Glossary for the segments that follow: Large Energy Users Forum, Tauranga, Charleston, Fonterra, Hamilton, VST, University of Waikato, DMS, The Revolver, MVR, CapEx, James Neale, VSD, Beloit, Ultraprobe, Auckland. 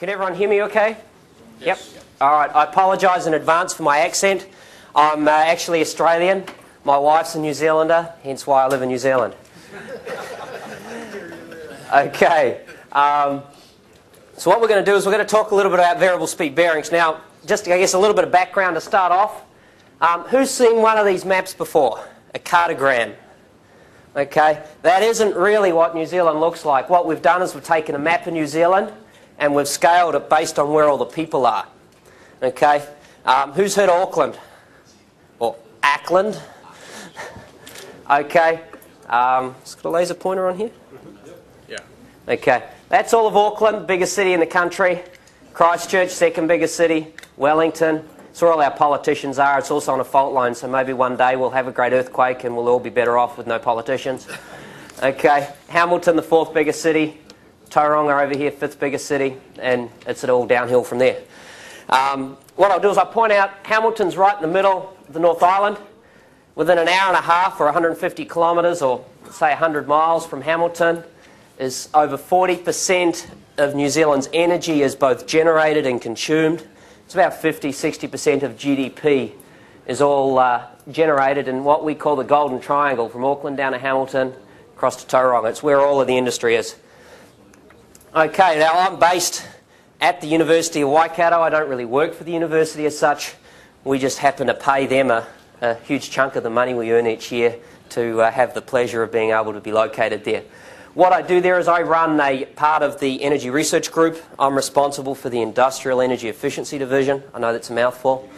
Can everyone hear me okay? Yes. Yep. All right. I apologise in advance for my accent. I'm actually Australian. My wife's a New Zealander, hence why I live in New Zealand. Okay. So what we're going to do is we're going to talk a little bit about variable speed bearings. Now, just I guess a little bit of background to start off. Who's seen one of these maps before? A cartogram. Okay. That isn't really what New Zealand looks like. What we've done is we've taken a map of New Zealand and we've scaled it based on where all the people are. Okay. Who's heard of Auckland? Or Ackland? Okay. It's got a laser pointer on here? Yeah. Okay. That's all of Auckland, biggest city in the country. Christchurch, second biggest city. Wellington. It's where all our politicians are. It's also on a fault line, so maybe one day we'll have a great earthquake and we'll all be better off with no politicians. Okay. Hamilton, the fourth biggest city. Tauranga over here, fifth biggest city, and it's all downhill from there. What I'll do is I'll point out Hamilton's right in the middle of the North Island. Within an hour and a half or 150 kilometres or say 100 miles from Hamilton is over 40% of New Zealand's energy is both generated and consumed. It's about 50–60% of GDP is all generated in what we call the Golden Triangle, from Auckland down to Hamilton across to Tauranga. It's where all of the industry is. Okay, now I'm based at the University of Waikato. I don't really work for the university as such. We just happen to pay them a huge chunk of the money we earn each year to have the pleasure of being able to be located there. What I do there is I run a part of the energy research group. I'm responsible for the industrial energy efficiency division. I know that's a mouthful.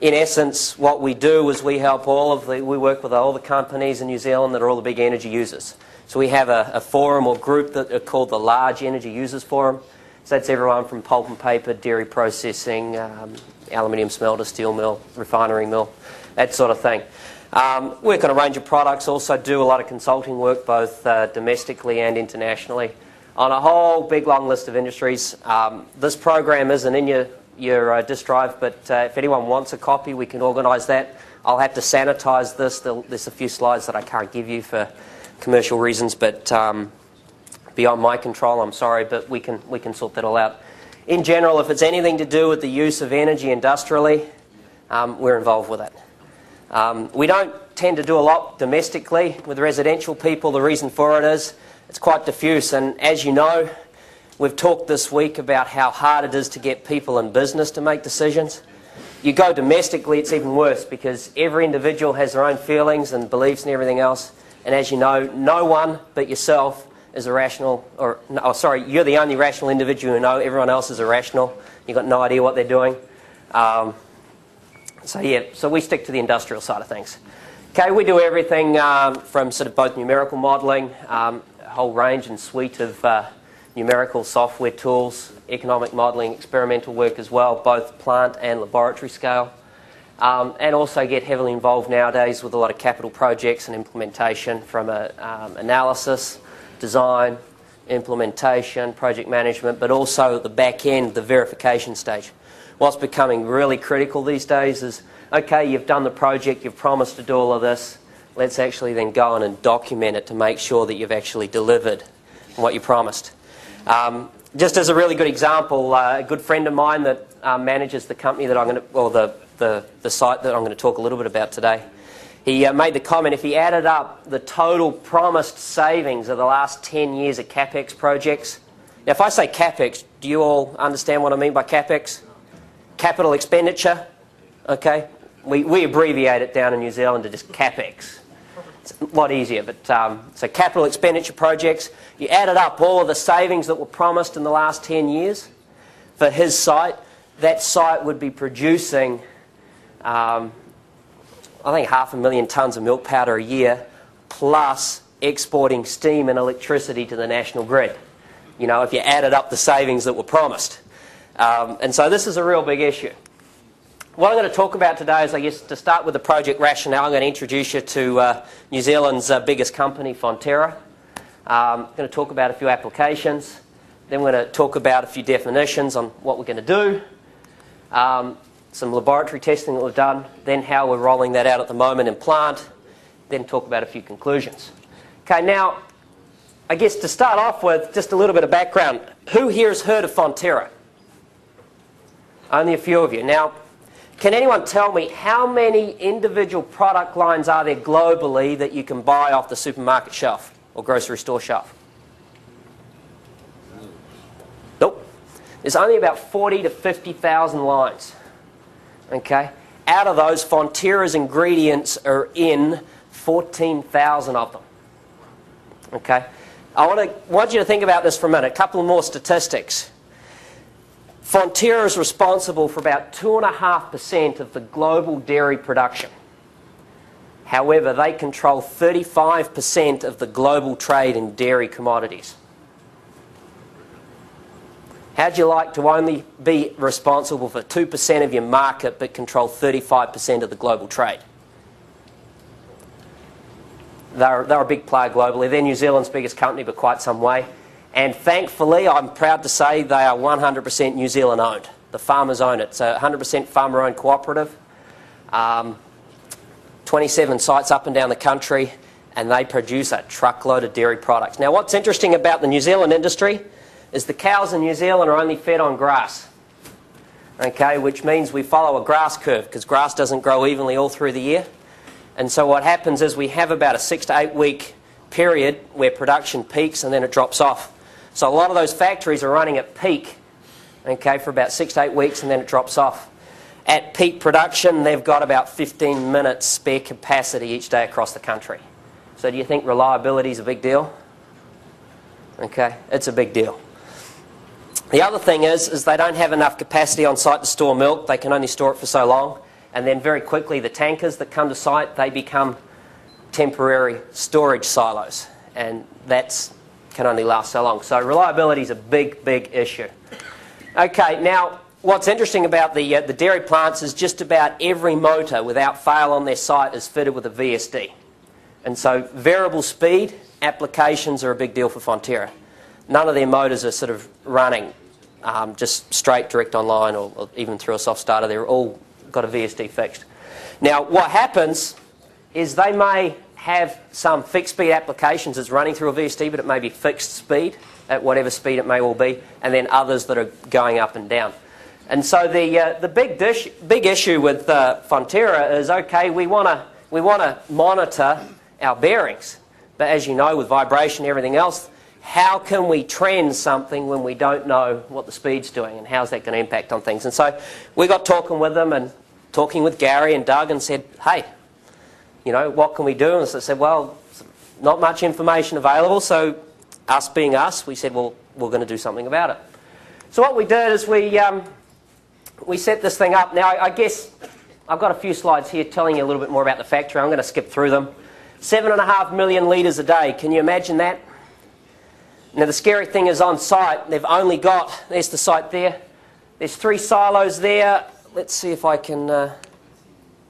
In essence, what we do is we help we work with all the companies in New Zealand that are all the big energy users. So we have a forum or group that are called the Large Energy Users Forum. So that's everyone from pulp and paper, dairy processing, aluminium smelter, steel mill, refinery mill, that sort of thing. Work on a range of products, also do a lot of consulting work both domestically and internationally on a whole big long list of industries. This program isn't in your disk drive, but if anyone wants a copy, we can organise that. I'll have to sanitise this. There's a few slides that I can't give you for commercial reasons, but beyond my control, I'm sorry, but we can sort that all out. In general, if it's anything to do with the use of energy industrially, we're involved with it. We don't tend to do a lot domestically with residential people. The reason for it is it's quite diffuse, and as you know, we've talked this week about how hard it is to get people in business to make decisions. You go domestically, it's even worse because every individual has their own feelings and beliefs and everything else. And as you know, no one but yourself is irrational, or oh, sorry, you're the only rational individual you know. Everyone else is irrational. You've got no idea what they're doing. So yeah, so we stick to the industrial side of things. Okay, we do everything from sort of both numerical modelling, a whole range and suite of numerical software tools, economic modelling, experimental work as well, both plant and laboratory scale. And also get heavily involved nowadays with a lot of capital projects and implementation from analysis, design, implementation, project management, but also at the back end, the verification stage. What's becoming really critical these days is, okay, you've done the project, you've promised to do all of this, let's actually then go on and document it to make sure that you've actually delivered what you promised. Just as a really good example, a good friend of mine that manages the company that I'm going to, well, the site that I'm going to talk a little bit about today. He made the comment, if he added up the total promised savings of the last 10 years of CapEx projects. Now, if I say CapEx, do you all understand what I mean by CapEx? Capital expenditure, okay? We abbreviate it down in New Zealand to just CapEx. It's a lot easier, but so capital expenditure projects. You added up all of the savings that were promised in the last 10 years for his site. That site would be producing I think 500,000 tonnes of milk powder a year, plus exporting steam and electricity to the national grid. You know, if you added up the savings that were promised. And so this is a real big issue. What I'm going to talk about today is, I guess, to start with the project rationale. I'm going to introduce you to New Zealand's biggest company, Fonterra. I'm going to talk about a few applications. Then we're going to talk about a few definitions on what we're going to do. Some laboratory testing that we've done, then how we're rolling that out at the moment in plant, then talk about a few conclusions. Okay, now, I guess to start off with, just a little bit of background. Who here has heard of Fonterra? Only a few of you. Now, can anyone tell me how many individual product lines are there globally that you can buy off the supermarket shelf or grocery store shelf? Nope. There's only about 40 to 50,000 lines. Okay. Out of those, Fonterra's ingredients are in 14,000 of them. Okay. I want you to think about this for a minute. A couple more statistics. Fonterra is responsible for about 2.5% of the global dairy production. However, they control 35% of the global trade in dairy commodities. How'd you like to only be responsible for 2% of your market but control 35% of the global trade? They're a big player globally. They're New Zealand's biggest company but quite some way. And thankfully, I'm proud to say they are 100% New Zealand owned. The farmers own it. So 100% farmer owned cooperative. 27 sites up and down the country, and they produce a truckload of dairy products. Now, what's interesting about the New Zealand industry is the cows in New Zealand are only fed on grass. Okay, which means we follow a grass curve because grass doesn't grow evenly all through the year. And so what happens is we have about a 6 to 8 week period where production peaks and then it drops off. So a lot of those factories are running at peak, okay, for about 6 to 8 weeks, and then it drops off. At peak production, they've got about 15 minutes spare capacity each day across the country. So do you think reliability is a big deal? Okay, it's a big deal. The other thing is they don't have enough capacity on site to store milk. They can only store it for so long. And then very quickly, the tankers that come to site, they become temporary storage silos. And that's can only last so long. So reliability is a big, big issue. Okay, now what's interesting about the dairy plants is just about every motor without fail on their site is fitted with a VSD. And so variable speed applications are a big deal for Fonterra. None of their motors are sort of running just straight direct online or even through a soft starter. They're all got a VSD fixed. Now what happens is they may have some fixed speed applications that's running through a VST, but it may be fixed speed at whatever speed it may all be, and then others that are going up and down. And so the big issue with Fonterra is, okay, we want to monitor our bearings, but as you know, with vibration and everything else, how can we trend something when we don't know what the speed's doing, and how's that going to impact on things? And so we got talking with them and talking with Gary and Doug and said, hey, you know, what can we do? And so I said, well, not much information available. So us being us, we said, well, we're going to do something about it. So what we did is we set this thing up. Now, I guess I've got a few slides here telling you a little bit more about the factory. I'm going to skip through them. 7.5 million litres a day. Can you imagine that? Now, the scary thing is on site, they've only got, there's the site there. There's 3 silos there. Let's see if I can...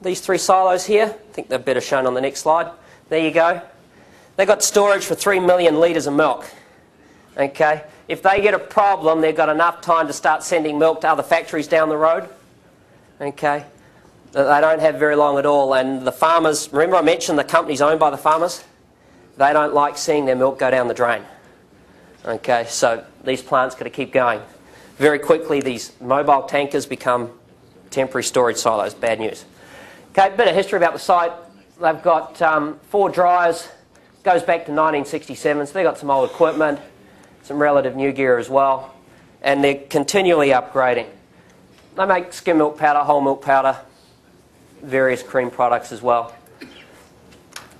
these 3 silos here, I think they're better shown on the next slide. There you go. They've got storage for 3 million litres of milk. Okay. If they get a problem, they've got enough time to start sending milk to other factories down the road. Okay. They don't have very long at all. And the farmers, remember I mentioned the company's owned by the farmers? They don't like seeing their milk go down the drain. Okay. So these plants got to keep going. Very quickly, these mobile tankers become temporary storage silos. Bad news. Okay, a bit of history about the site. They've got 4 dryers, goes back to 1967, so they've got some old equipment, some relative new gear as well, and they're continually upgrading. They make skim milk powder, whole milk powder, various cream products as well.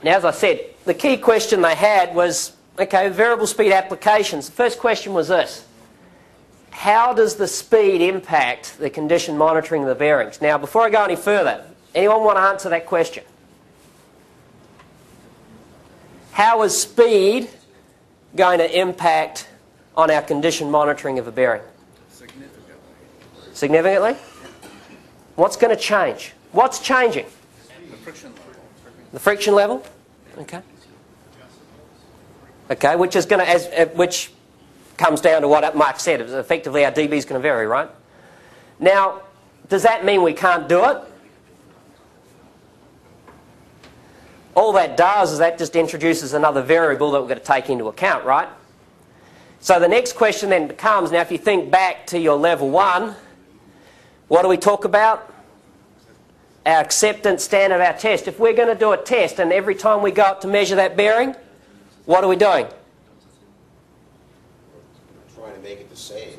Now, as I said, the key question they had was, okay, variable speed applications. The first question was this. How does the speed impact the condition monitoring of the bearings? Now, before I go any further, anyone want to answer that question? How is speed going to impact on our condition monitoring of a bearing? Significantly. Significantly? What's going to change? What's changing? The friction level. The friction level? Okay. Okay, which is going to, which comes down to what Mark said. Effectively, our dB is going to vary, right? Now, does that mean we can't do it? All that does is that just introduces another variable that we're going to take into account, right? So the next question then becomes, now if you think back to your level 1, What do we talk about? Our acceptance standard of our test. If we're going to do a test and every time we go up to measure that bearing, what are we doing? Trying to make it the same.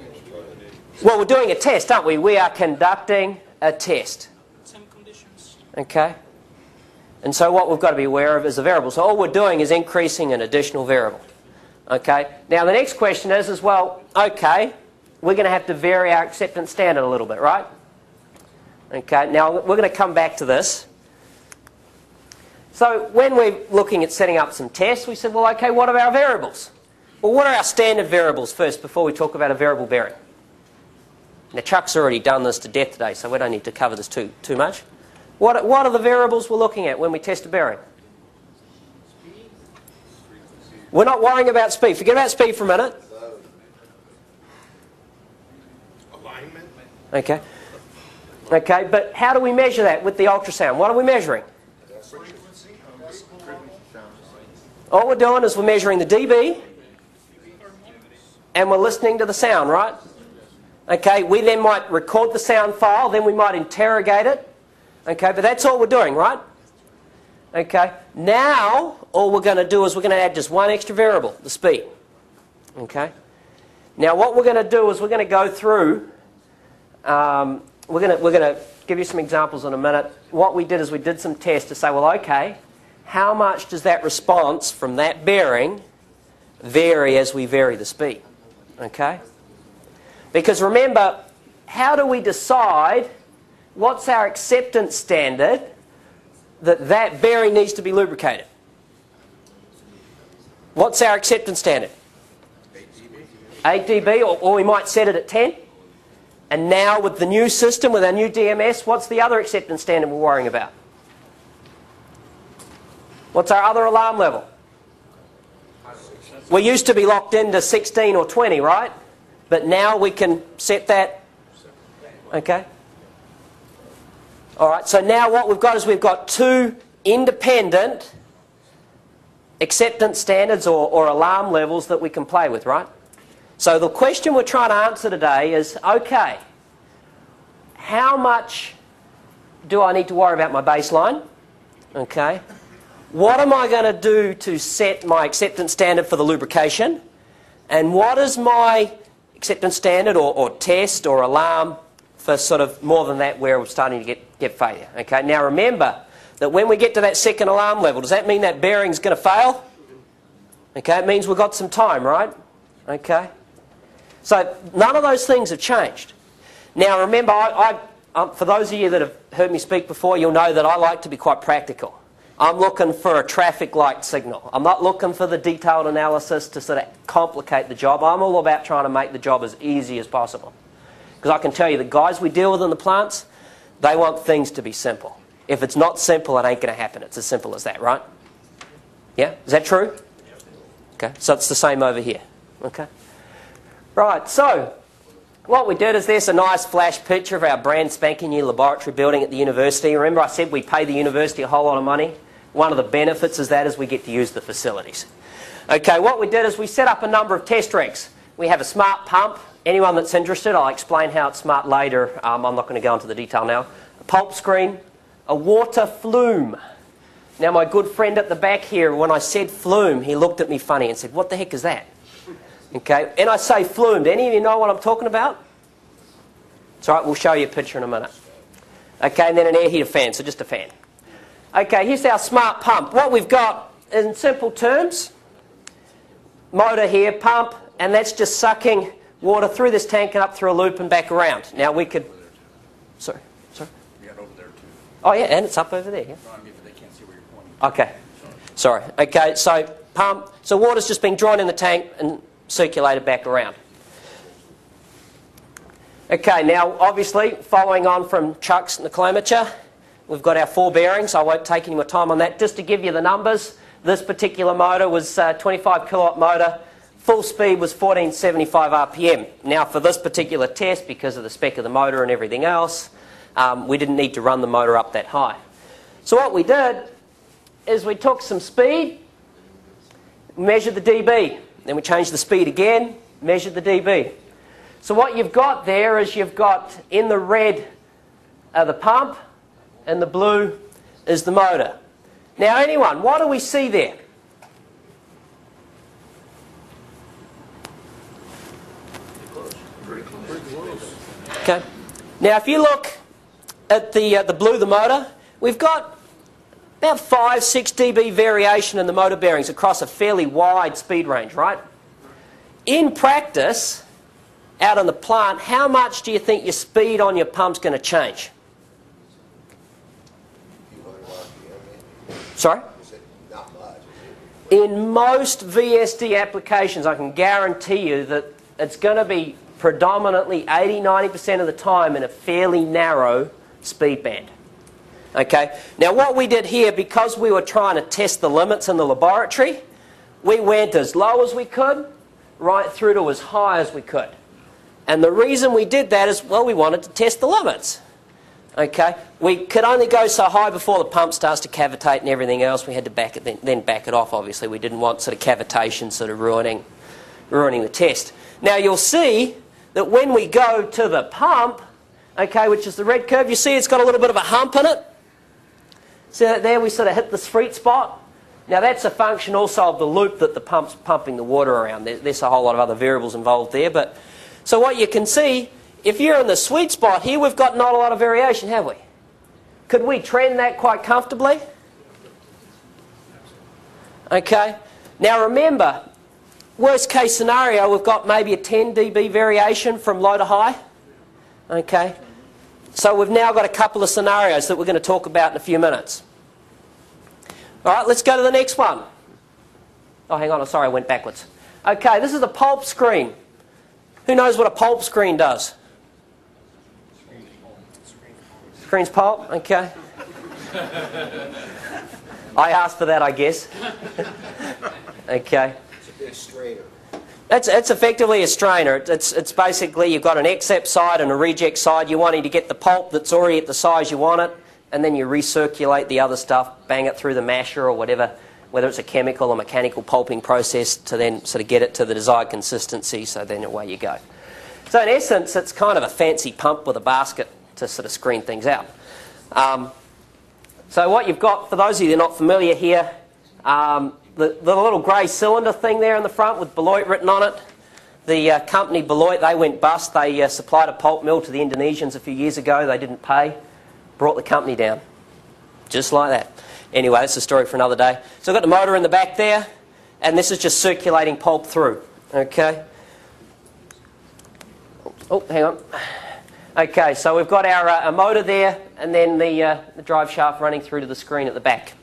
Well, we're doing a test, aren't we? We are conducting a test. Same conditions. Okay. And so what we've got to be aware of is the variable. So all we're doing is increasing an additional variable. Okay. Now the next question is well, okay, we're going to have to vary our acceptance standard a little bit, right? Okay, now we're going to come back to this. So when we're looking at setting up some tests, we said, well, okay, what are our variables? Well, what are our standard variables first before we talk about a variable bearing? Now, Chuck's already done this to death today, so we don't need to cover this too much. What are the variables we're looking at when we test a bearing? Speed. We're not worrying about speed. Forget about speed for a minute. Alignment. Okay. Okay, but how do we measure that with the ultrasound? What are we measuring? All we're doing is we're measuring the dB and we're listening to the sound, right? Okay, we then might record the sound file, then we might interrogate it. Okay, but that's all we're doing, right? Okay, now all we're going to do is we're going to add just one extra variable, the speed. Okay, now what we're going to do is we're going to go through... We're going to give you some examples in a minute. What we did is we did some tests to say, well, okay, how much does that response from that bearing vary as we vary the speed? Okay? Because remember, how do we decide what's our acceptance standard that that bearing needs to be lubricated? What's our acceptance standard? 8 dB, or we might set it at 10. And now with the new system, with our new DMS, what's the other acceptance standard we're worrying about? What's our other alarm level? We used to be locked into 16 or 20, right? But now we can set that. Okay. All right, so now what we've got is we've got two independent acceptance standards or alarm levels that we can play with, right? So the question we're trying to answer today is, okay, how much do I need to worry about my baseline? Okay. What am I going to do to set my acceptance standard for the lubrication? And what is my acceptance standard or test or alarm for sort of more than that where we're starting to get failure? Okay. Now remember that when we get to that second alarm level, does that mean that bearing's going to fail? Okay, it means we've got some time, right? Okay. So none of those things have changed. Now remember, I for those of you that have heard me speak before, you'll know that I like to be quite practical. I'm looking for a traffic light signal. I'm not looking for the detailed analysis to sort of complicate the job. I'm all about trying to make the job as easy as possible. Because I can tell you, the guys we deal with in the plants, they want things to be simple. If it's not simple, it ain't going to happen. It's as simple as that, right? Yeah? Is that true? Okay. So it's the same over here. Okay. Right, so what we did is there's a nice flash picture of our brand spanking new laboratory building at the university. Remember I said we pay the university a whole lot of money? One of the benefits is that we get to use the facilities. Okay, what we did is we set up a number of test rigs. We have a smart pump. Anyone that's interested, I'll explain how it's smart later. I'm not going to go into the detail now. A pulp screen, a water flume. Now my good friend at the back here, when I said flume, he looked at me funny and said, what the heck is that? Okay, and I say flume. Do any of you know what I'm talking about? It's all right, we'll show you a picture in a minute. Okay, and then an air heater fan, so just a fan. Okay, here's our smart pump. What we've got, in simple terms, motor here, pump, and that's just sucking water through this tank and up through a loop and back around. Now we could... Sorry? You got over there too. Oh yeah, and it's up over there. Yeah. No, I'm good, but they can't see where you're pointing. Okay, sorry. Okay, so pump. So water's just being drawn in the tank and circulated back around. Okay, now obviously following on from Chuck's niclometer, we've got our four bearings. I won't take any more time on that. Just to give you the numbers, this particular motor was a 25 kilowatt motor. Full speed was 1475 RPM. Now for this particular test, because of the spec of the motor and everything else, we didn't need to run the motor up that high. So what we did is we took some speed, measured the dB. Then we change the speed again, measure the dB. So what you've got there is you've got in the red are the pump, and the blue is the motor. Now anyone, what do we see there? Okay. Now if you look at the blue, the motor, we've got about 5, 6 dB variation in the motor bearings across a fairly wide speed range, right? In practice, out on the plant, how much do you think your speed on your pump's going to change? Sorry? In most VSD applications, I can guarantee you that it's going to be predominantly 80–90% of the time in a fairly narrow speed band. Okay. Now what we did here, because we were trying to test the limits in the laboratory, we went as low as we could, right through to as high as we could. And the reason we did that is, well, we wanted to test the limits. Okay. We could only go so high before the pump starts to cavitate and everything else. We had to back it then back it off, obviously. We didn't want sort of cavitation sort of ruining the test. Now you'll see that when we go to the pump, okay, which is the red curve, you see it's got a little bit of a hump in it. So there we sort of hit the sweet spot. Now that's a function also of the loop that the pump's pumping the water around. There's a whole lot of other variables involved there. But so what you can see, if you're in the sweet spot here, we've got not a lot of variation, have we? Could we trend that quite comfortably? Okay. Now remember, worst case scenario, we've got maybe a 10 dB variation from low to high. Okay. So we've now got a couple of scenarios that we're going to talk about in a few minutes. All right, let's go to the next one. Oh, hang on, I'm sorry, I went backwards. Okay, this is a pulp screen. Who knows what a pulp screen does? Screen's pulp, okay. I asked for that, I guess. Okay. It's effectively a strainer. It's basically you've got an accept side and a reject side. You're wanting to get the pulp that's already at the size you want it, and then you recirculate the other stuff, bang it through the masher or whatever, whether it's a chemical or mechanical pulping process, to then sort of get it to the desired consistency, so then away you go. So in essence, it's kind of a fancy pump with a basket to sort of screen things out. So what you've got, for those of you that are not familiar here, the little grey cylinder thing there in the front with Beloit written on it. The company Beloit, they went bust. They supplied a pulp mill to the Indonesians a few years ago. They didn't pay. Brought the company down. Just like that. Anyway, that's a story for another day. So I've got the motor in the back there, and this is just circulating pulp through. Okay. Oh, hang on. Okay, so we've got our motor there, and then the drive shaft running through to the screen at the back.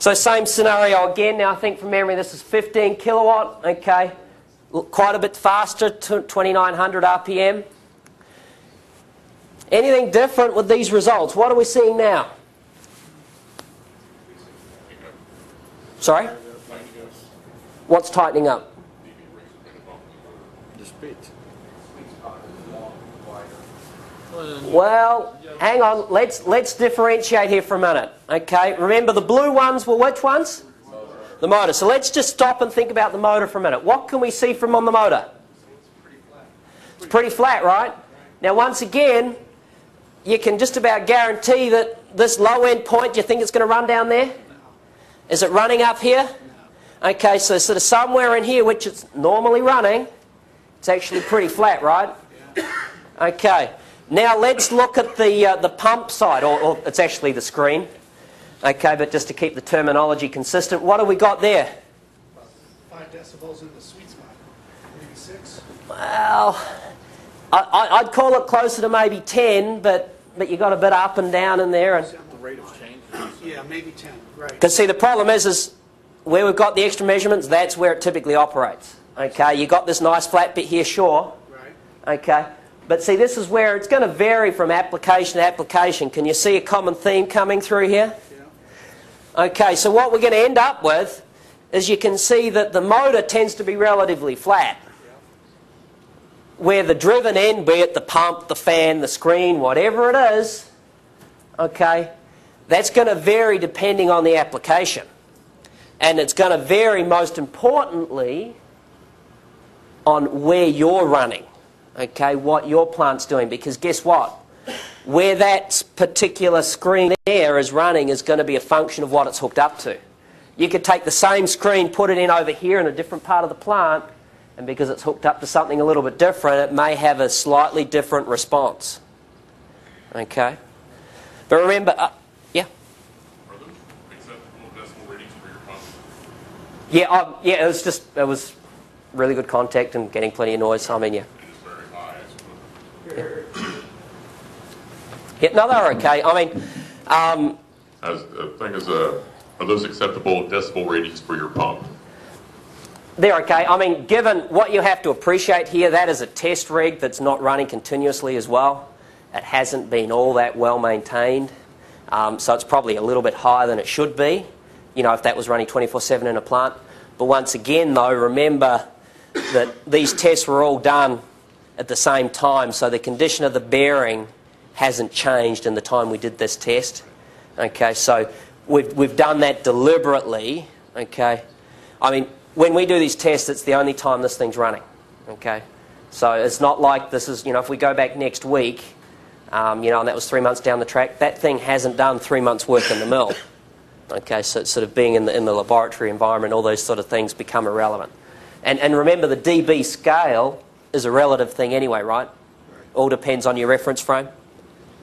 So same scenario again. Now I think from memory this is 15 kilowatt, okay, quite a bit faster, 2900 RPM. Anything different with these results? What are we seeing now? Sorry? What's tightening up? Well, hang on, let's differentiate here for a minute. Okay, remember the blue ones were which ones? The motor. So let's just stop and think about the motor for a minute. What can we see from on the motor? It's pretty flat, right? Now once again, you can just about guarantee that this low end point, do you think it's going to run down there? Is it running up here? Okay, so sort of somewhere in here, which it's normally running, it's actually pretty flat, right? Okay. Now let's look at the pump side, or it's actually the screen. Okay, but just to keep the terminology consistent, what have we got there? 5 decibels in the sweet spot, maybe 6. Well, I'd call it closer to maybe 10, but you got a bit up and down in there. And the rate of change. Yeah, maybe 10. Right. Because see, the problem is where we've got the extra measurements, that's where it typically operates. Okay, you got this nice flat bit here, sure. Right. Okay. But see, this is where it's going to vary from application to application. Can you see a common theme coming through here? Yeah. Okay, so what we're going to end up with is you can see that the motor tends to be relatively flat. Yeah. Where the driven end, be it the pump, the fan, the screen, whatever it is, okay, that's going to vary depending on the application. And it's going to vary, most importantly, on where you're running. Okay, what your plant's doing, because guess what? Where that particular screen there is running is going to be a function of what it's hooked up to. You could take the same screen, put it in over here in a different part of the plant, and because it's hooked up to something a little bit different, it may have a slightly different response. Okay? But remember... yeah? Are those hexadecimal decimal readings for your pump? Yeah, yeah, it was really good contact and getting plenty of noise. I mean, yeah. It's very high. Yeah, no, they're okay. I mean... the thing is, are those acceptable decibel readings for your pump? They're okay. I mean, given what you have to appreciate here, that is a test rig that's not running continuously as well. It hasn't been all that well maintained. So it's probably a little bit higher than it should be, you know, if that was running 24/7 in a plant. But once again, though, remember that these tests were all done at the same time, so the condition of the bearing hasn't changed in the time we did this test. Okay, so we've done that deliberately. Okay, I mean, when we do these tests, it's the only time this thing's running. Okay, so it's not like this is, you know, if we go back next week, you know, and that was 3 months down the track, that thing hasn't done 3 months' work in the mill. Okay, so it's sort of being in the laboratory environment, all those sort of things become irrelevant. And remember, the dB scale is a relative thing anyway, right? All depends on your reference frame.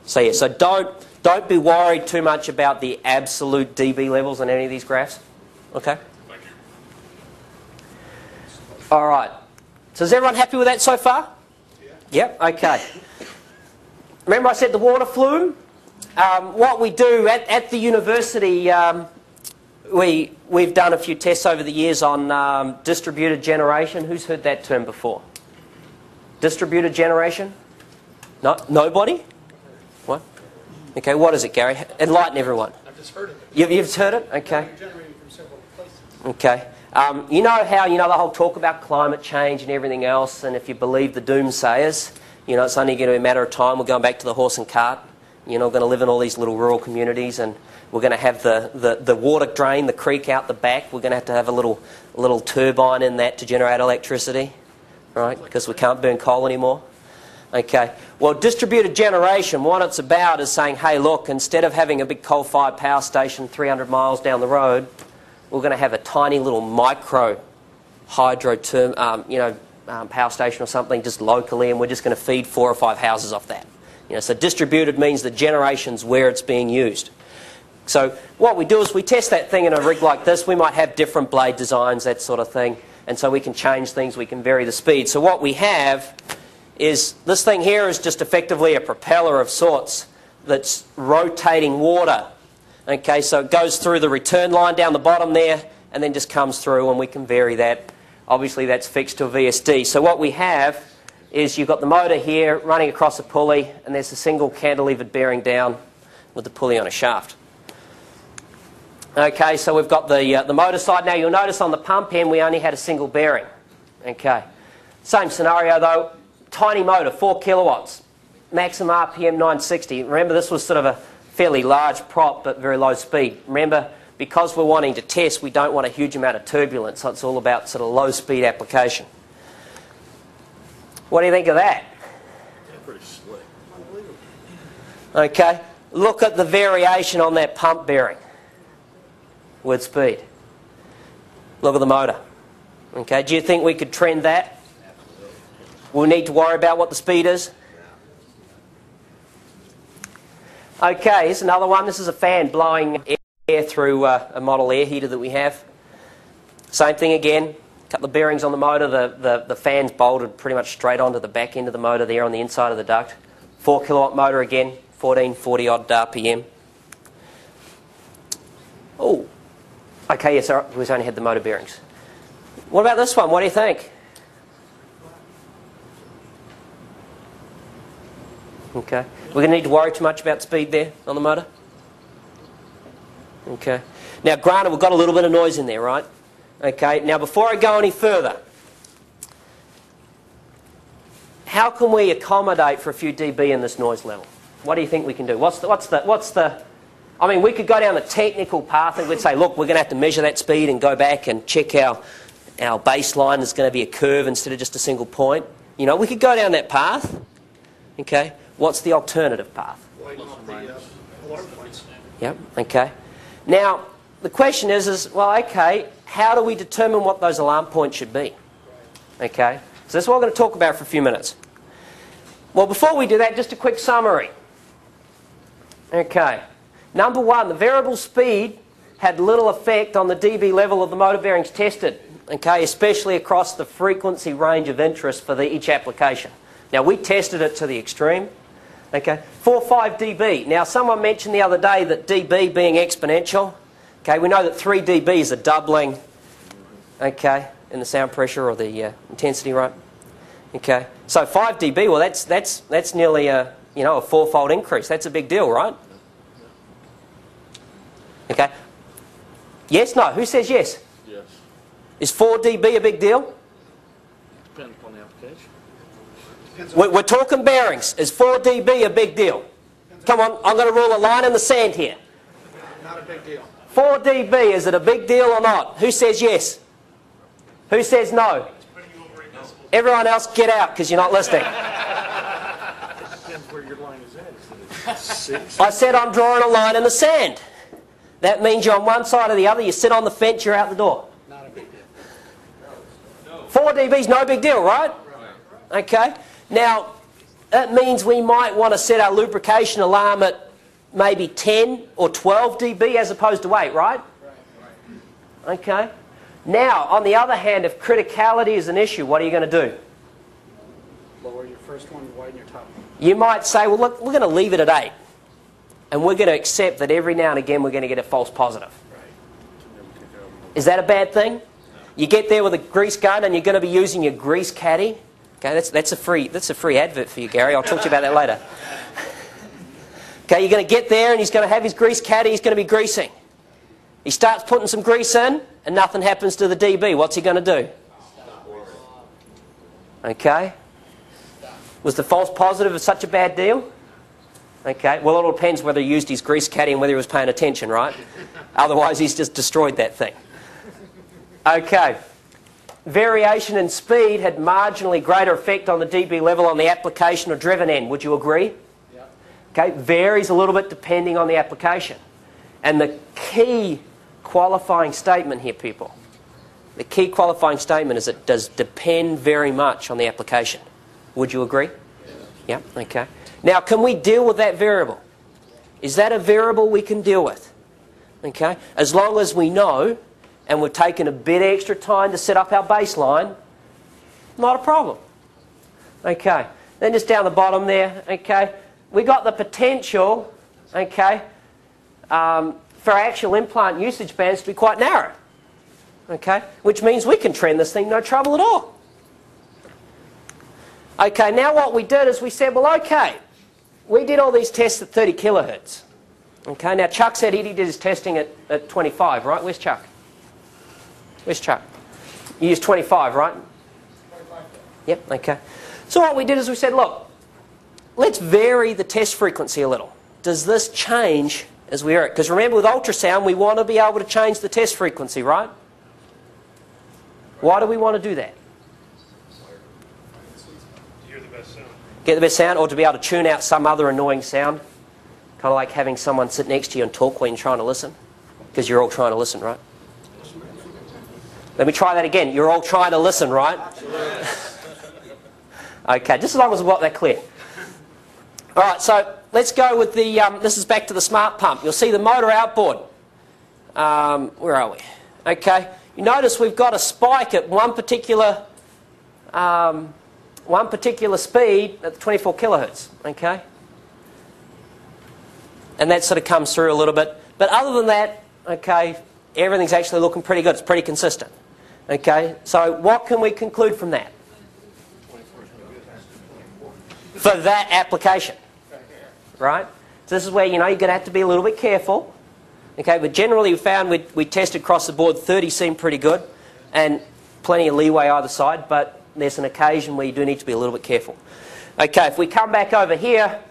So yeah, so don't be worried too much about the absolute dB levels in any of these graphs. Okay? Thank you. All right. So is everyone happy with that so far? Yeah. Yep, okay. Remember I said the water flume? What we do at the university, we've done a few tests over the years on distributed generation. Who's heard that term before? Distributed generation? No, nobody? What? Okay, what is it, Gary? Enlighten everyone. I've just heard of it. You've heard it? Okay. You're generating from several places. Okay. You know how, you know, the whole talk about climate change and everything else, and if you believe the doomsayers, you know, it's only going to be a matter of time. We're going back to the horse and cart. You know, we're going to live in all these little rural communities, and we're going to have the water drain, the creek out the back. We're going to have a little turbine in that to generate electricity, right, because we can't burn coal anymore. Okay. Well, distributed generation, what it's about is saying, hey, look, instead of having a big coal-fired power station 300 miles down the road, we're going to have a tiny little micro hydro power station or something just locally, and we're just going to feed 4 or 5 houses off that. You know, so distributed means the generation's where it's being used. So what we do is we test that thing in a rig like this. We might have different blade designs, that sort of thing, and so we can change things, we can vary the speed. So what we have is this thing here is just effectively a propeller of sorts that's rotating water. Okay, so it goes through the return line down the bottom there and then just comes through, and we can vary that. Obviously that's fixed to a VSD. So what we have is you've got the motor here running across a pulley, and there's a single cantilevered bearing down with the pulley on a shaft. Okay, so we've got the motor side. Now you'll notice on the pump end we only had a single bearing. Okay, same scenario though. Tiny motor, 4 kilowatts, maximum RPM 960. Remember, this was sort of a fairly large prop but very low speed. Remember, because we're wanting to test, we don't want a huge amount of turbulence, so it's all about sort of low speed application. What do you think of that? Yeah, pretty slick. Unbelievable. Okay, look at the variation on that pump bearing with speed. Look at the motor. Okay, do you think we could trend that? We'll need to worry about what the speed is. Okay, here's another one. This is a fan blowing air through a model air heater that we have. Same thing again. Couple of bearings on the motor. The fan's bolted pretty much straight onto the back end of the motor there on the inside of the duct. 4 kilowatt motor again, 1440 odd RPM. Oh, okay, yes, we've only had the motor bearings. What about this one? What do you think? Okay. We're going to need to worry too much about speed there on the motor. Okay. Now, granted, we've got a little bit of noise in there, right? Okay. Now, before I go any further, how can we accommodate for a few dB in this noise level? What do you think we can do? I mean, we could go down the technical path and we'd say, look, we're going to have to measure that speed and go back and check our baseline is going to be a curve instead of just a single point. You know, we could go down that path. Okay. What's the alternative path? widen up the alarm points. Yep, okay. Now, the question is, well, okay, how do we determine what those alarm points should be? Okay, so that's what we're going to talk about for a few minutes. Well, before we do that, just a quick summary. Okay, number one, the variable speed had little effect on the dB level of the motor bearings tested, okay, especially across the frequency range of interest for each application. Now, we tested it to the extreme, okay, 4.5 dB. Now, someone mentioned the other day that dB being exponential, okay, we know that 3 dB is a doubling, okay, in the sound pressure or the intensity, right? Okay, so 5 dB, well, that's nearly a, you know, a four-fold increase. That's a big deal, right? Okay. Yes, no. Who says yes? Yes. Is 4 dB a big deal? Depends upon the application. Depends on we're talking bearings. Is 4 dB a big deal? Come on, I'm going to rule a line in the sand here. Not a big deal. 4 dB, is it a big deal or not? Who says yes? Who says no? Everyone else get out because you're not listening. Depends where your line is at. I said I'm drawing a line in the sand. That means you're on one side or the other, you sit on the fence, you're out the door. Not a big deal. 4 dB's no big deal, right? Right. Okay. Now, that means we might want to set our lubrication alarm at maybe 10 or 12 dB as opposed to 8, right? Right. Okay. Now, on the other hand, if criticality is an issue, what are you going to do? Lower your first one, widen your top one. You might say, well, look, we're going to leave it at 8. And we're going to accept that every now and again we're going to get a false positive. Right. Is that a bad thing? No. You get there with a grease gun and you're going to be using your grease caddy. Okay, that's a free advert for you, Gary. I'll talk to you about that later. Okay, you're going to get there and he's going to have his grease caddy. He's going to be greasing. He starts putting some grease in and nothing happens to the dB. What's he going to do? Okay. Was the false positive such a bad deal? Okay, well, it all depends whether he used his grease caddy and whether he was paying attention, right? Otherwise, he's just destroyed that thing. Okay. Variation in speed had marginally greater effect on the dB level on the application or driven end. Would you agree? Yeah. Okay, varies a little bit depending on the application. And the key qualifying statement here, people, the key qualifying statement is it does depend very much on the application. Would you agree? Yeah. Yeah, okay. Now, can we deal with that variable? Is that a variable we can deal with? Okay, as long as we know and we've taken a bit extra time to set up our baseline, not a problem. Okay, then just down the bottom there, okay, we got the potential, okay, for actual implant usage bands to be quite narrow, okay, which means we can trend this thing no trouble at all. Okay, now what we did is we said, well, okay, we did all these tests at 30 kilohertz. Okay, now Chuck said he did his testing at 25, right? Where's Chuck? Where's Chuck? You used 25, right? 25. Yep, okay. So what we did is we said, look, let's vary the test frequency a little. Does this change as we are? Because remember, with ultrasound, we want to be able to change the test frequency, right? Why do we want to do that? Get the best sound, or to be able to tune out some other annoying sound. Kind of like having someone sit next to you and talk when you're trying to listen. Because you're all trying to listen, right? Let me try that again. You're all trying to listen, right? Okay, just as long as we've got that clear. All right, so let's go with the, this is back to the smart pump. You'll see the motor outboard. Where are we? Okay, you notice we've got a spike at one particular speed at 24 kilohertz, okay? And that sort of comes through a little bit. But other than that, okay, everything's actually looking pretty good. It's pretty consistent, okay? So what can we conclude from that? For that application, right? So this is where, you know, you're going to have to be a little bit careful, okay? But generally we found we tested across the board, 30 seemed pretty good and plenty of leeway either side, but there's an occasion where you do need to be a little bit careful. Okay, if we come back over here,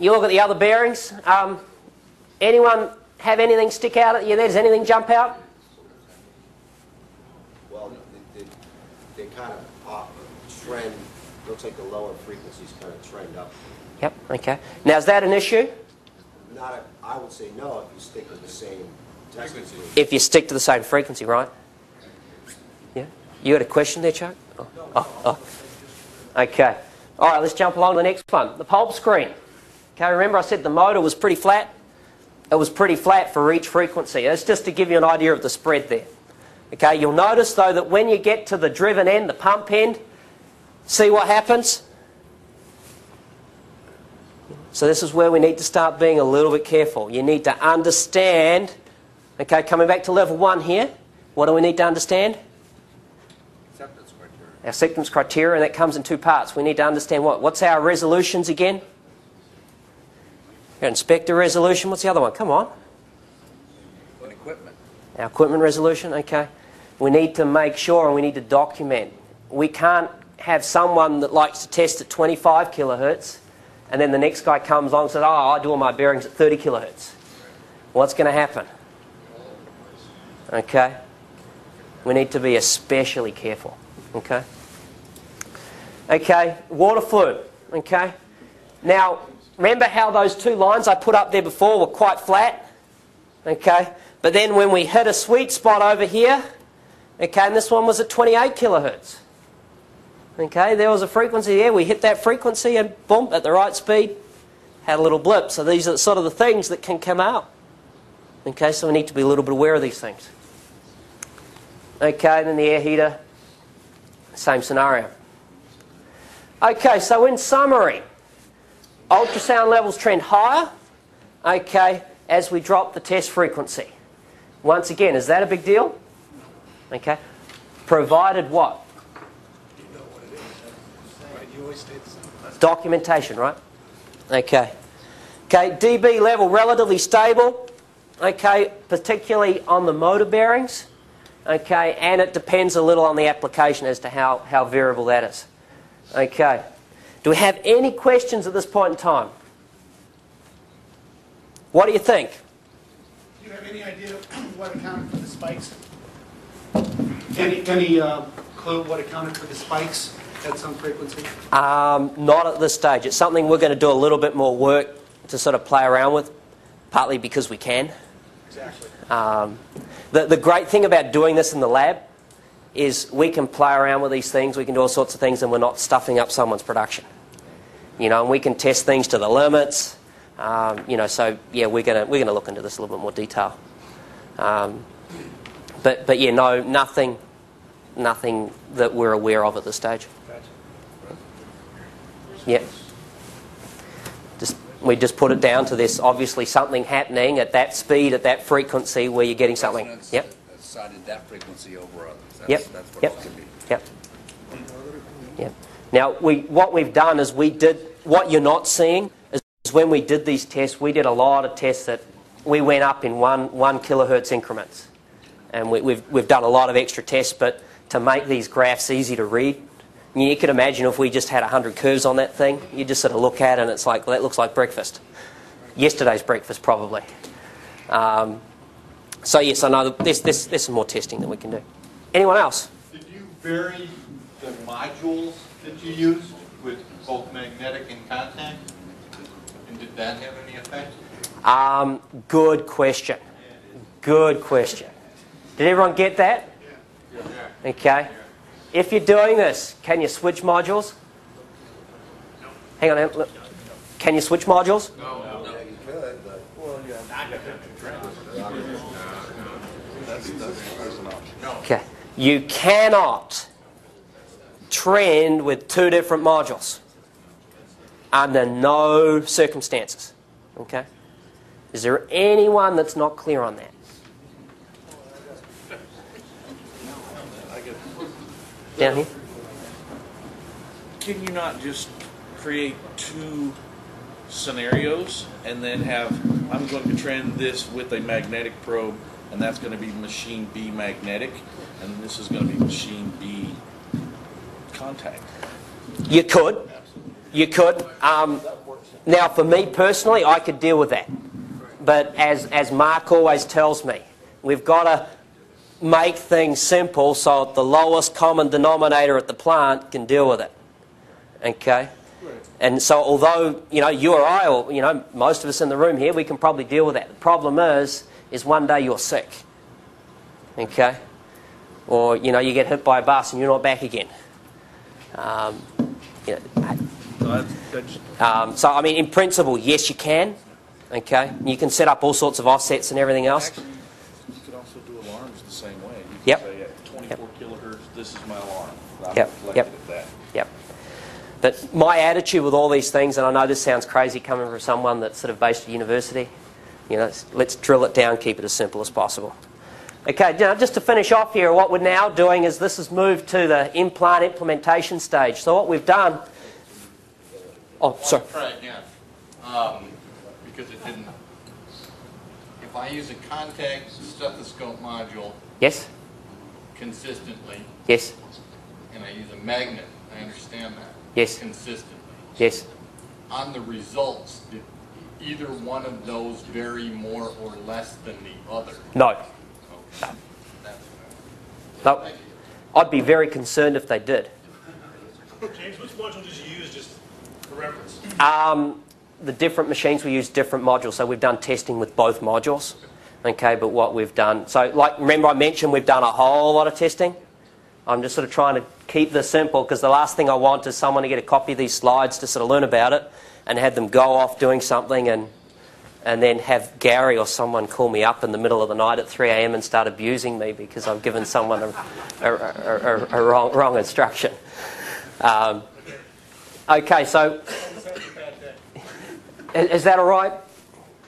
you look at the other bearings. Anyone have anything stick out at you there? Does anything jump out? Well, they kind of trend Looks like the lower frequencies kind of trend up. Yep, okay. Now, is that an issue? Not a, I would say no if you stick with the same frequency. If you stick to the same frequency, right? Yeah. You had a question there, Chuck? Oh. No. Okay. All right, let's jump along to the next one. The pulp screen. Okay, remember I said the motor was pretty flat? It was pretty flat for each frequency. That's just to give you an idea of the spread there. Okay, you'll notice, though, that when you get to the driven end, the pump end, see what happens? So this is where we need to start being a little bit careful. You need to understand, okay, coming back to level one here, what do we need to understand? Acceptance criteria. Acceptance criteria, and that comes in two parts. We need to understand what? What's our resolutions again? Your inspector resolution, what's the other one? Come on. An equipment. Our equipment resolution, okay. We need to make sure and we need to document. We can't have someone that likes to test at 25 kilohertz and then the next guy comes along and says, oh, I do all my bearings at 30 kilohertz. What's going to happen? Okay. We need to be especially careful. Okay. Okay, water flume. Okay. Now, remember how those two lines I put up there before were quite flat? Okay. But then when we hit a sweet spot over here, okay, and this one was at 28 kilohertz. Okay, there was a frequency there. We hit that frequency and boom, at the right speed, had a little blip. So these are sort of the things that can come out. Okay, so we need to be a little bit aware of these things. Okay, and then the air heater, same scenario. Okay, so in summary, ultrasound levels trend higher, okay, as we drop the test frequency. Once again, is that a big deal? Okay. Provided what? You know what it is. Right, you always did something. Documentation, right? Okay. Okay, dB level relatively stable, okay, particularly on the motor bearings, okay, and it depends a little on the application as to how variable that is. Okay. Do we have any questions at this point in time? What do you think? Do you have any idea what accounted for the spikes? Any clue what accounted for the spikes at some frequency? Not at this stage. It's something we're going to do a little bit more work to sort of play around with, partly because we can. Exactly. The great thing about doing this in the lab is we can play around with these things, we can do all sorts of things, and we're not stuffing up someone's production. You know, and we can test things to the limits. You know, so yeah, we're gonna look into this a little bit more detail. But yeah, no, nothing that we're aware of at this stage. Yeah. We just put it down to this. Obviously, something happening at that speed, at that frequency, where you're getting something. Yep. Cited that frequency over others. That's what it's going to be. Yep. Now, what we've done is we did, what you're not seeing is when we did these tests, we did a lot of tests that we went up in one kilohertz increments. And we've done a lot of extra tests, but to make these graphs easy to read, you could imagine if we just had 100 curves on that thing, you just sort of look at it and it's like, that looks like breakfast. Yesterday's breakfast, probably. So yes, I know there's some more testing that we can do. Anyone else? Did you vary the modules that you used with both magnetic and contact? And did that have any effect? Good question. Good question. Did everyone get that? Yeah. Okay. If you're doing this, can you switch modules? No. Hang on. Look. Can you switch modules? No. Yeah, you could, but well, yeah. Okay. You cannot trend with two different modules under no circumstances. Okay. Is there anyone that's not clear on that? Down here. Can you not just create two scenarios and then have, I'm going to trend this with a magnetic probe, and that's going to be machine B magnetic, and this is going to be machine B contact? You could. Absolutely. You could. Now, for me personally, I could deal with that. But as Mark always tells me, we've got to make things simple so the lowest common denominator at the plant can deal with it. Okay. And so although, you know, you or I, or, you know, most of us in the room here, we can probably deal with that. The problem is one day you're sick, okay? Or, you know, you get hit by a bus and you're not back again. You know, so, I mean, in principle, yes, you can, okay? You can set up all sorts of offsets and everything else. Actually, you can also do alarms the same way. You can say at 24 kilohertz, this is my alarm. I'm reflected at that. But my attitude with all these things, and I know this sounds crazy coming from someone that's sort of based at university, you know, let's drill it down, keep it as simple as possible. Okay, now just to finish off here, what we're now doing is this has moved to the implant implementation stage. So what we've done... Oh, sorry. I'll try again, because it didn't... If I use a contact stethoscope module... Yes. ...consistently... Yes. ...and I use a magnet, I understand that. Yes. Consistently. Yes. On the results, did either one of those vary more or less than the other? No. Okay. No. No. I'd be very concerned if they did. James, which module did you use just for reference? The different machines, we use different modules. So we've done testing with both modules. Okay, but what we've done, so like, remember I mentioned we've done a whole lot of testing? I'm just sort of trying to keep this simple because the last thing I want is someone to get a copy of these slides to sort of learn about it and have them go off doing something and then have Gary or someone call me up in the middle of the night at 3 AM and start abusing me because I've given someone a wrong instruction. Okay, so is that all right?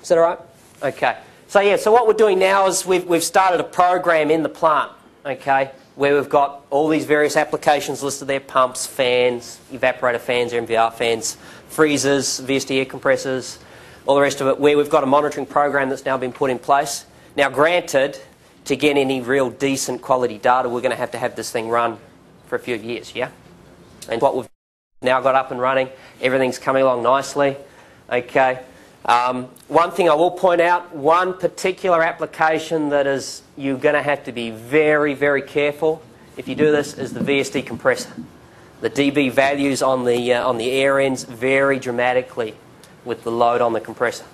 Is that all right? Okay. So yeah, so what we're doing now is we've started a program in the plant, okay, where we've got all these various applications listed there, pumps, fans, evaporator fans, MVR fans, freezers, VST air compressors, all the rest of it, where we've got a monitoring program that's now been put in place. Now granted, to get any real decent quality data, we're going to have this thing run for a few years, yeah? And what we've now got up and running, everything's coming along nicely, okay? One thing I will point out, one particular application that is you're going to have to be very, very careful if you do this is the VSD compressor. The dB values on the air ends vary dramatically with the load on the compressor.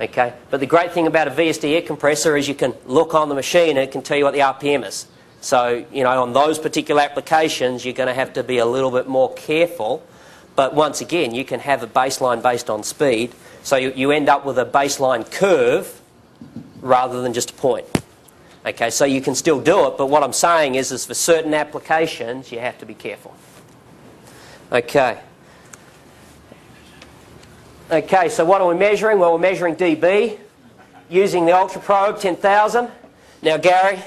Okay, but the great thing about a VSD air compressor is you can look on the machine and it can tell you what the RPM is. So you know on those particular applications you're going to have to be a little bit more careful. But once again, you can have a baseline based on speed. So you end up with a baseline curve rather than just a point. Okay, so you can still do it, but what I'm saying is for certain applications, you have to be careful. Okay. Okay, so what are we measuring? Well, we're measuring dB using the Ultraprobe 10000. Now, Gary,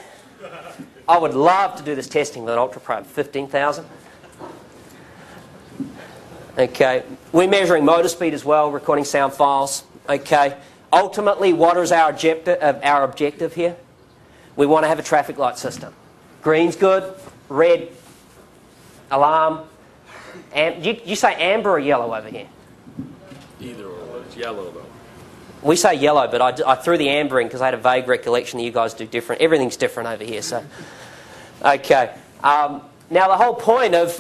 I would love to do this testing with an Ultraprobe 15000. Okay, we're measuring motor speed as well, recording sound files. Okay, ultimately, what is our objective here? We want to have a traffic light system. Green's good, red, alarm. You say amber or yellow over here? Either or, it's yellow though. We say yellow, but I threw the amber in because I had a vague recollection that you guys do different. Everything's different over here, so. Okay, now the whole point of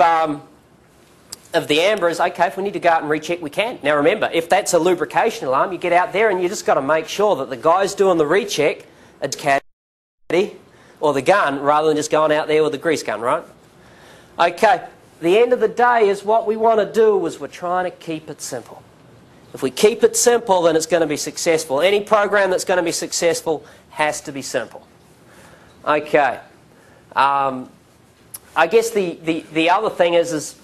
the amber is, okay, if we need to go out and recheck, we can. Now remember, if that's a lubrication alarm, you get out there and you just got to make sure that the guys doing the recheck are caddy or the gun rather than just going out there with a grease gun, right? Okay, the end of the day is what we want to do is we're trying to keep it simple. If we keep it simple, then it's going to be successful. Any program that's going to be successful has to be simple. Okay. I guess the other thing is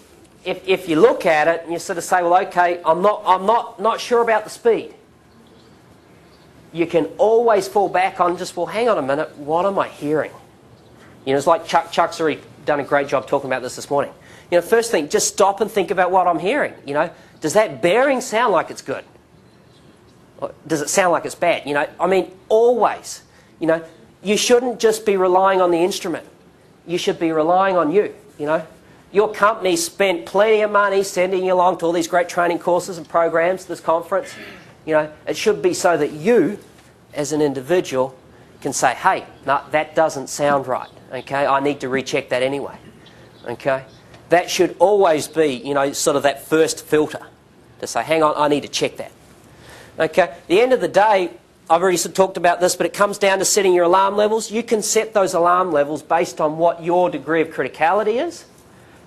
if you look at it and you sort of say, well, okay, I'm not sure about the speed, you can always fall back on just, well, hang on a minute, what am I hearing? You know, it's like Chuck's already done a great job talking about this morning. You know, first thing, just stop and think about what I'm hearing. You know, does that bearing sound like it's good? Or does it sound like it's bad? You know, I mean, always. You know, you shouldn't just be relying on the instrument. You should be relying on you, you know. Your company spent plenty of money sending you along to all these great training courses and programs, this conference. You know, it should be so that you, as an individual, can say, hey, no, that doesn't sound right, okay? I need to recheck that anyway, okay? that should always be, sort of that first filter to say, hang on, I need to check that. Okay, at the end of the day, I've already talked about this, but it comes down to setting your alarm levels. You can set those alarm levels based on what your degree of criticality is,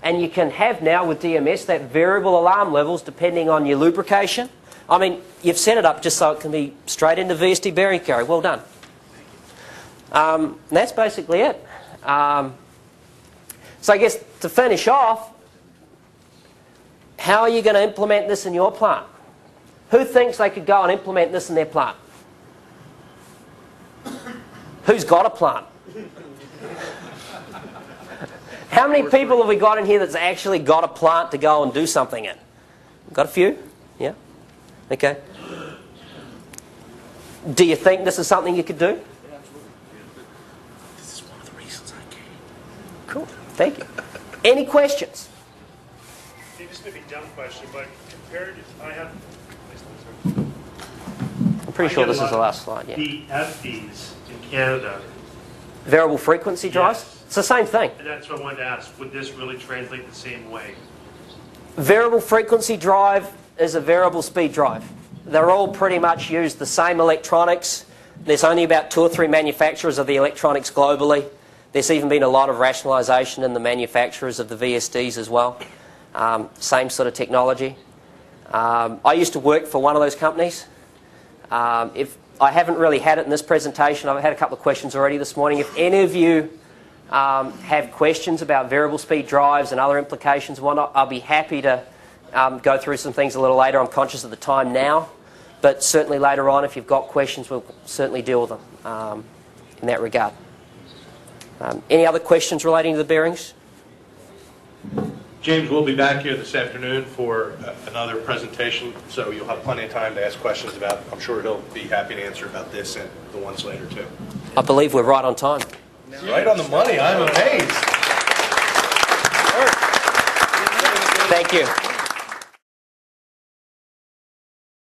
and you can have now with DMS that variable alarm levels depending on your lubrication. I mean, you've set it up just so it can be straight into VSD bearing carry. Well done. That's basically it. So I guess to finish off, how are you going to implement this in your plant? Who thinks they could go and implement this in their plant? Who's got a plant? How many people have we got in here that's actually got a plant to go and do something in? Got a few? Yeah? Okay. Do you think this is something you could do? This is one of the reasons I came. Cool. Thank you. Any questions? It used to be a dumb question, but compared to, I'm pretty sure this is the last slide. Yeah. VFDs in Canada. Variable frequency drives? Yes. It's the same thing. And that's what I wanted to ask. Would this really translate the same way? Variable frequency drive is a variable speed drive. They're all pretty much used the same electronics. There's only about 2 or 3 manufacturers of the electronics globally. There's even been a lot of rationalization in the manufacturers of the VSDs as well. Same sort of technology. I used to work for one of those companies. If I haven't really had it in this presentation. I've had a couple of questions already this morning. If any of you have questions about variable speed drives and other implications and whatnot, I'll be happy to go through some things a little later. I'm conscious of the time now, but certainly later on if you've got questions, we'll certainly deal with them in that regard. Any other questions relating to the bearings? James, we'll be back here this afternoon for another presentation, so you'll have plenty of time to ask questions about, I'm sure he'll be happy to answer about this and the ones later too. I believe we're right on time. Yes. Right on the money, I'm amazed. Thank you.